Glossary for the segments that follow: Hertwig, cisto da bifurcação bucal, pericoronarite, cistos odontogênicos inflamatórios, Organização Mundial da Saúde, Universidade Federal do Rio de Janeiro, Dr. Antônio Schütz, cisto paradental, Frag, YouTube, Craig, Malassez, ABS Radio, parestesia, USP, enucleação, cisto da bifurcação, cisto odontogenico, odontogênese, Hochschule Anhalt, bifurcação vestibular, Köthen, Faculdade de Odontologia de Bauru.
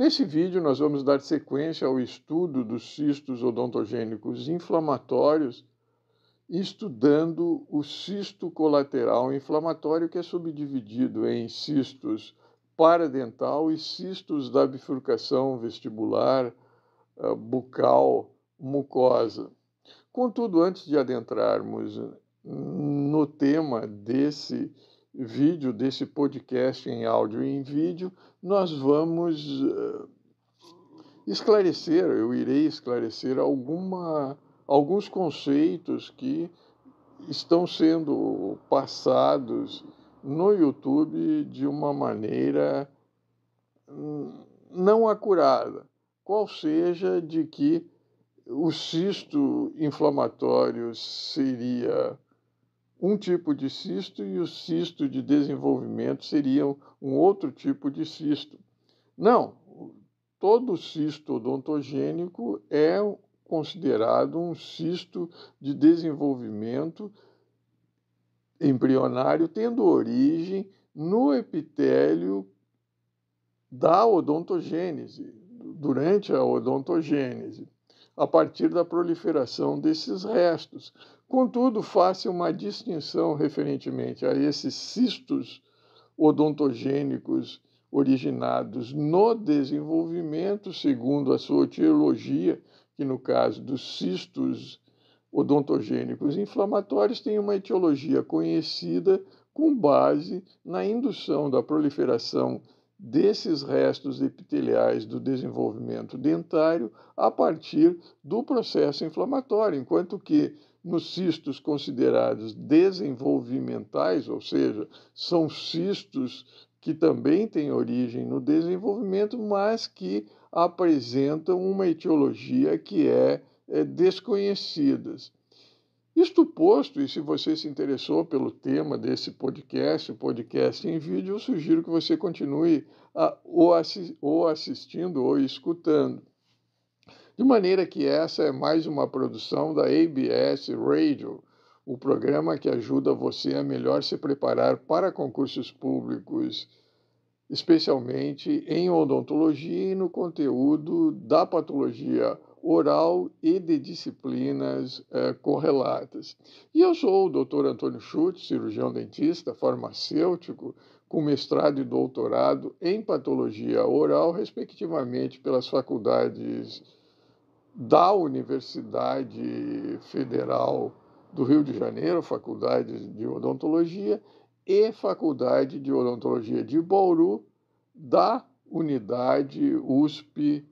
Nesse vídeo, nós vamos dar sequência ao estudo dos cistos odontogênicos inflamatórios, estudando o cisto colateral inflamatório, que é subdividido em cistos paradental e cistos da bifurcação vestibular, bucal, mucosa. Contudo, antes de adentrarmos no tema desse vídeo, desse podcast em áudio e em vídeo, nós vamos esclarecer, eu irei esclarecer alguns conceitos que estão sendo passados no YouTube de uma maneira não acurada, qual seja de que o cisto inflamatório seria um tipo de cisto e o cisto de desenvolvimento seria um outro tipo de cisto. Não, todo cisto odontogênico é considerado um cisto de desenvolvimento embrionário, tendo origem no epitélio da odontogênese, durante a odontogênese, a partir da proliferação desses restos. Contudo, faça uma distinção referentemente a esses cistos odontogênicos originados no desenvolvimento, segundo a sua etiologia, que no caso dos cistos odontogênicos inflamatórios tem uma etiologia conhecida com base na indução da proliferação desses restos epiteliais do desenvolvimento dentário a partir do processo inflamatório, enquanto que nos cistos considerados desenvolvimentais, ou seja, são cistos que também têm origem no desenvolvimento, mas que apresentam uma etiologia que é desconhecida. Isto posto, e se você se interessou pelo tema desse podcast, o podcast em vídeo, eu sugiro que você continue ou assistindo ou escutando. De maneira que essa é mais uma produção da ABS Radio, o programa que ajuda você a melhor se preparar para concursos públicos, especialmente em odontologia e no conteúdo da patologia oral e de disciplinas correlatas. E eu sou o Dr. Antônio Schütz, cirurgião dentista, farmacêutico, com mestrado e doutorado em patologia oral, respectivamente pelas faculdades da Universidade Federal do Rio de Janeiro, Faculdade de Odontologia, e Faculdade de Odontologia de Bauru, da unidade USP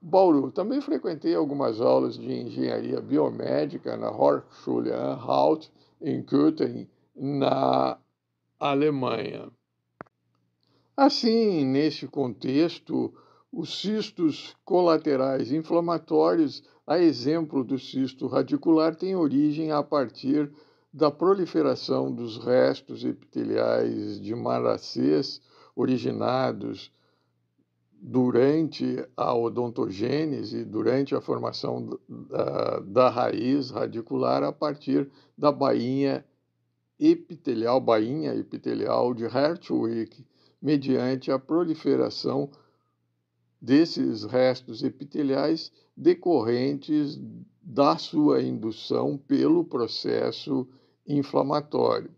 Bauru. Também frequentei algumas aulas de engenharia biomédica na Hochschule Anhalt, em Köthen, na Alemanha. Assim, neste contexto, os cistos colaterais inflamatórios, a exemplo do cisto radicular, têm origem a partir da proliferação dos restos epiteliais de Malassez, originados durante a odontogênese, durante a formação da raiz radicular, a partir da bainha epitelial de Hertwig, mediante a proliferação desses restos epiteliais decorrentes da sua indução pelo processo inflamatório.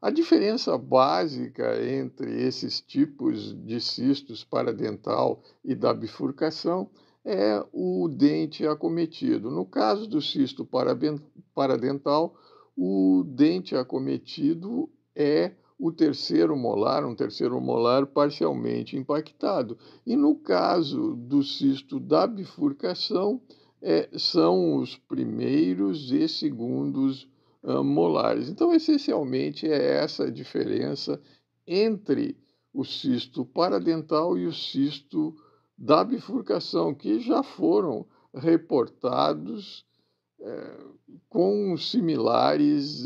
A diferença básica entre esses tipos de cistos paradental e da bifurcação é o dente acometido. No caso do cisto paradental, o dente acometido é o terceiro molar, um terceiro molar parcialmente impactado. E no caso do cisto da bifurcação, são os primeiros e segundos molares. Então, essencialmente, é essa a diferença entre o cisto paradental e o cisto da bifurcação, que já foram reportados com similares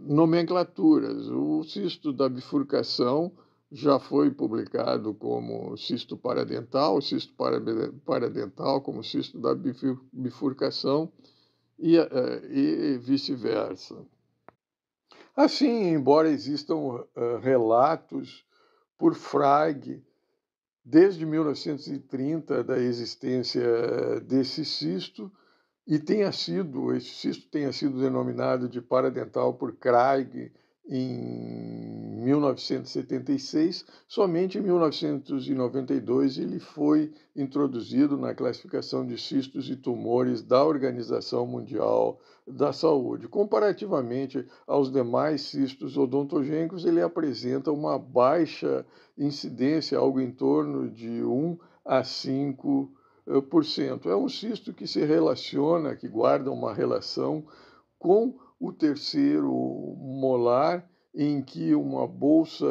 nomenclaturas. O cisto da bifurcação já foi publicado como cisto paradental, cisto paradental como cisto da bifurcação e vice-versa. Assim, embora existam relatos por Frag desde 1930 da existência desse cisto, e esse cisto tenha sido denominado de paradental por Craig em 1976, somente em 1992 ele foi introduzido na classificação de cistos e tumores da Organização Mundial da Saúde. Comparativamente aos demais cistos odontogênicos, ele apresenta uma baixa incidência, algo em torno de 1 a 5%. É um cisto que se relaciona, que guarda uma relação com o terceiro molar, em que uma bolsa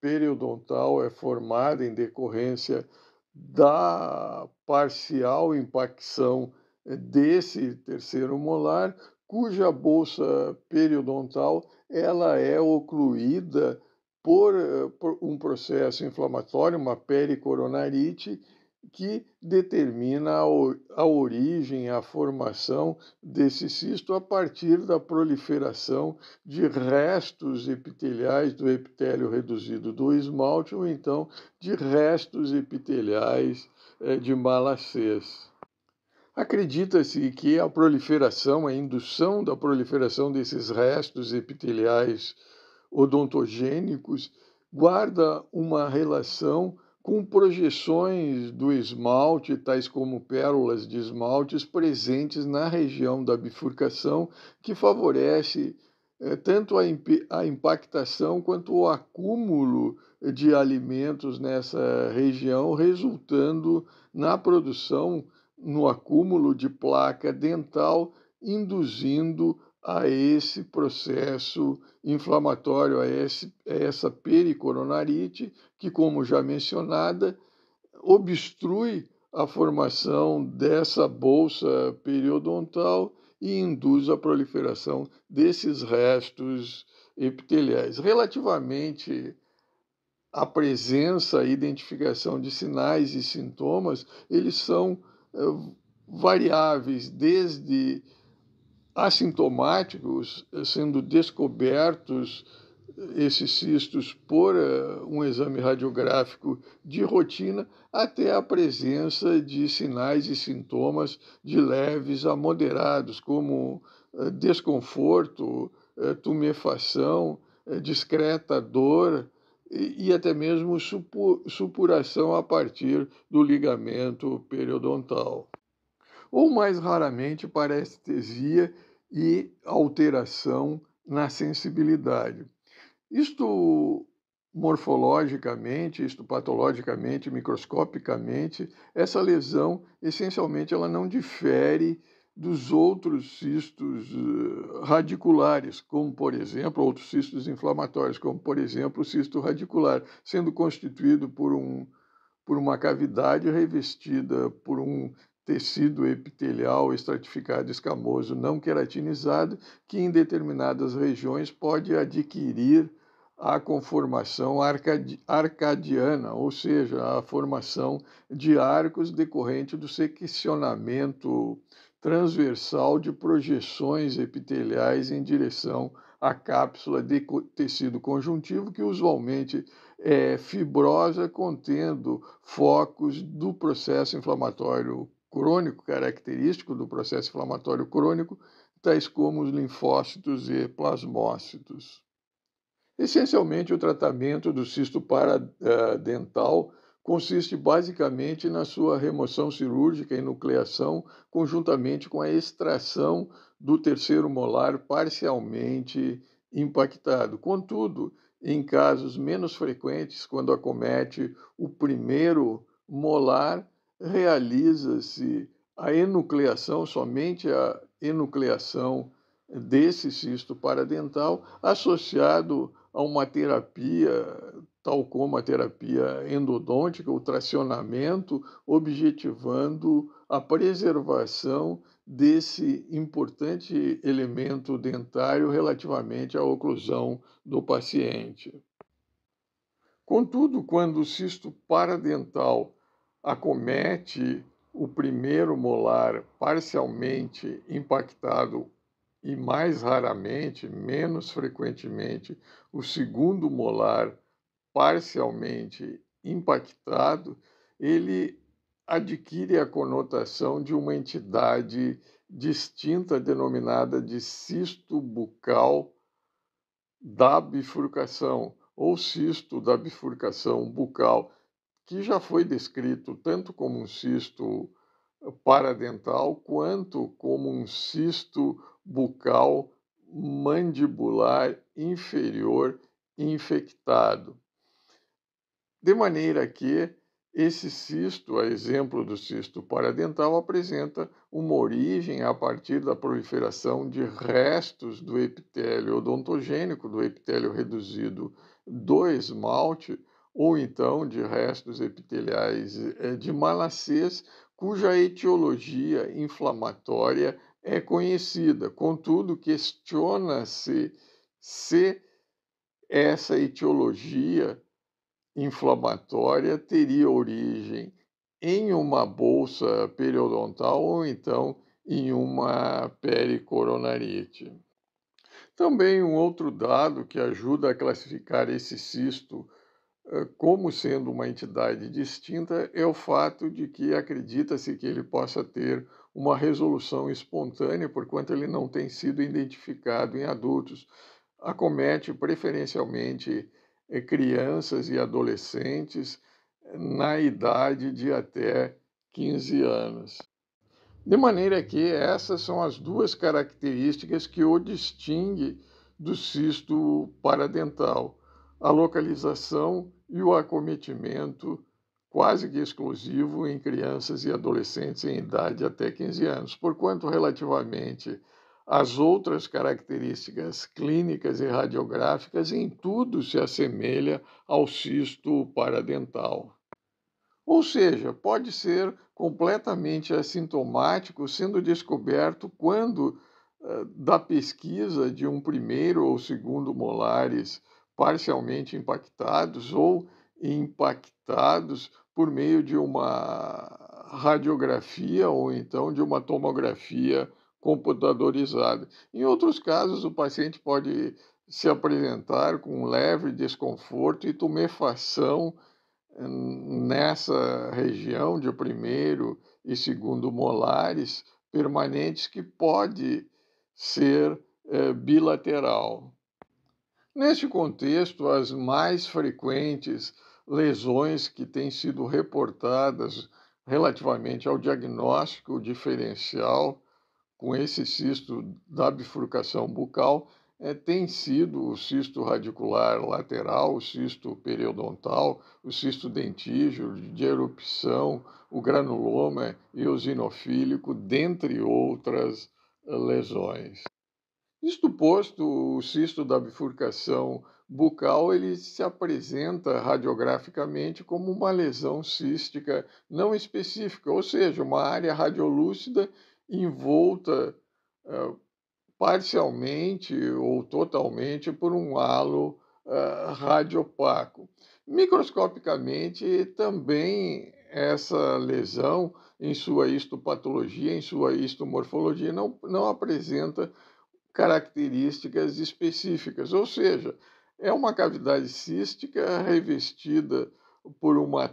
periodontal é formada em decorrência da parcial impacção desse terceiro molar, cuja bolsa periodontal ela é ocluída por um processo inflamatório, uma pericoronarite, que determina a origem, a formação desse cisto a partir da proliferação de restos epiteliais do epitélio reduzido do esmalte ou então de restos epiteliais de Malassez. Acredita-se que a proliferação, a indução da proliferação desses restos epiteliais odontogênicos guarda uma relação com projeções do esmalte, tais como pérolas de esmaltes presentes na região da bifurcação, que favorece tanto a impactação quanto o acúmulo de alimentos nessa região, resultando na produção, no acúmulo de placa dental, induzindo a esse processo inflamatório, a essa pericoronarite, que, como já mencionada, obstrui a formação dessa bolsa periodontal e induz a proliferação desses restos epiteliais. Relativamente à presença e identificação de sinais e sintomas, eles são variáveis, desde assintomáticos, sendo descobertos esses cistos por um exame radiográfico de rotina, até a presença de sinais e sintomas de leves a moderados, como desconforto, tumefação, discreta dor e até mesmo supuração a partir do ligamento periodontal. Ou, mais raramente, parestesia e alteração na sensibilidade. Isto morfologicamente, isto patologicamente, microscopicamente, essa lesão essencialmente ela não difere dos outros cistos radiculares, como por exemplo outros cistos inflamatórios, como por exemplo o cisto radicular, sendo constituído por uma cavidade revestida por um tecido epitelial estratificado escamoso não queratinizado, que em determinadas regiões pode adquirir a conformação arcadiana, ou seja, a formação de arcos decorrente do seccionamento transversal de projeções epiteliais em direção à cápsula de tecido conjuntivo, que usualmente é fibrosa, contendo focos do processo inflamatório crônico, característico do processo inflamatório crônico, tais como os linfócitos e plasmócitos. Essencialmente, o tratamento do cisto paradental consiste basicamente na sua remoção cirúrgica e nucleação, conjuntamente com a extração do terceiro molar parcialmente impactado. Contudo, em casos menos frequentes, quando acomete o primeiro molar, realiza-se a enucleação, somente a enucleação desse cisto paradental, associado a uma terapia, tal como a terapia endodôntica, o tracionamento, objetivando a preservação desse importante elemento dentário relativamente à oclusão do paciente. Contudo, quando o cisto paradental acomete o primeiro molar parcialmente impactado e, mais raramente, menos frequentemente, o segundo molar parcialmente impactado, ele adquire a conotação de uma entidade distinta denominada de cisto bucal da bifurcação ou cisto da bifurcação bucal, que já foi descrito tanto como um cisto paradental quanto como um cisto bucal mandibular inferior infectado. De maneira que esse cisto, a exemplo do cisto paradental, apresenta uma origem a partir da proliferação de restos do epitélio odontogênico, do epitélio reduzido do esmalte, ou então de restos epiteliais de Malassez, cuja etiologia inflamatória é conhecida. Contudo, questiona-se se essa etiologia inflamatória teria origem em uma bolsa periodontal ou então em uma pericoronarite. Também um outro dado que ajuda a classificar esse cisto como sendo uma entidade distinta é o fato de que acredita-se que ele possa ter uma resolução espontânea, porquanto ele não tem sido identificado em adultos. Acomete preferencialmente crianças e adolescentes na idade de até 15 anos. De maneira que essas são as duas características que o distingue do cisto paradental: a localização e o acometimento quase que exclusivo em crianças e adolescentes em idade até 15 anos, porquanto relativamente às outras características clínicas e radiográficas, em tudo se assemelha ao cisto paradental. Ou seja, pode ser completamente assintomático, sendo descoberto quando da pesquisa de um primeiro ou segundo molares parcialmente impactados ou impactados por meio de uma radiografia ou então de uma tomografia computadorizada. Em outros casos, o paciente pode se apresentar com um leve desconforto e tumefação nessa região de primeiro e segundo molares permanentes, que pode ser bilateral. Neste contexto, as mais frequentes lesões que têm sido reportadas relativamente ao diagnóstico diferencial com esse cisto da bifurcação bucal têm sido o cisto radicular lateral, o cisto periodontal, o cisto dentígio de erupção, o granuloma eosinofílico, dentre outras lesões. Isto posto, o cisto da bifurcação bucal ele se apresenta radiograficamente como uma lesão cística não específica, ou seja, uma área radiolúcida envolta parcialmente ou totalmente por um halo radiopaco. Microscopicamente, também essa lesão, em sua histopatologia, em sua histomorfologia, não apresenta características específicas, ou seja, é uma cavidade cística revestida por uma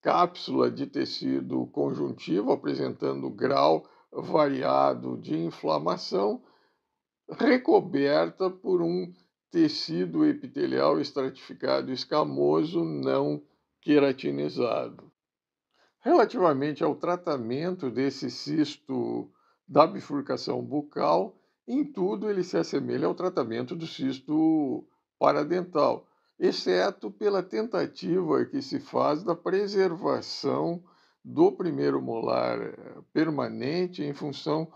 cápsula de tecido conjuntivo apresentando grau variado de inflamação, recoberta por um tecido epitelial estratificado escamoso não queratinizado. Relativamente ao tratamento desse cisto da bifurcação bucal, em tudo ele se assemelha ao tratamento do cisto paradental, exceto pela tentativa que se faz da preservação do primeiro molar permanente em função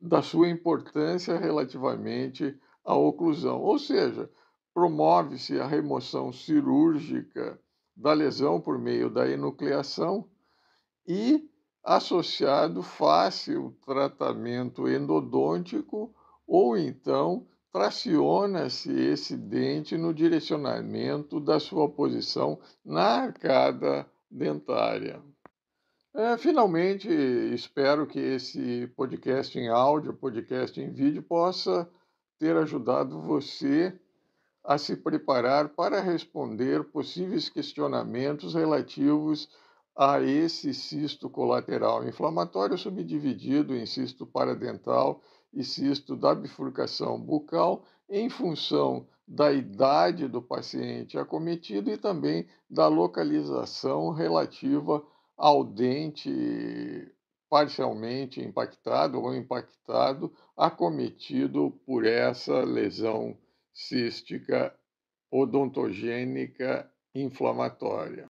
da sua importância relativamente à oclusão. Ou seja, promove-se a remoção cirúrgica da lesão por meio da enucleação e, associado, faz-se o tratamento endodôntico ou então traciona-se esse dente no direcionamento da sua posição na arcada dentária. Finalmente, espero que esse podcast em áudio, podcast em vídeo, possa ter ajudado você a se preparar para responder possíveis questionamentos relativos a esse cisto colateral inflamatório subdividido em cisto paradental e cisto da bifurcação bucal em função da idade do paciente acometido e também da localização relativa ao dente parcialmente impactado ou impactado acometido por essa lesão cística odontogênica inflamatória.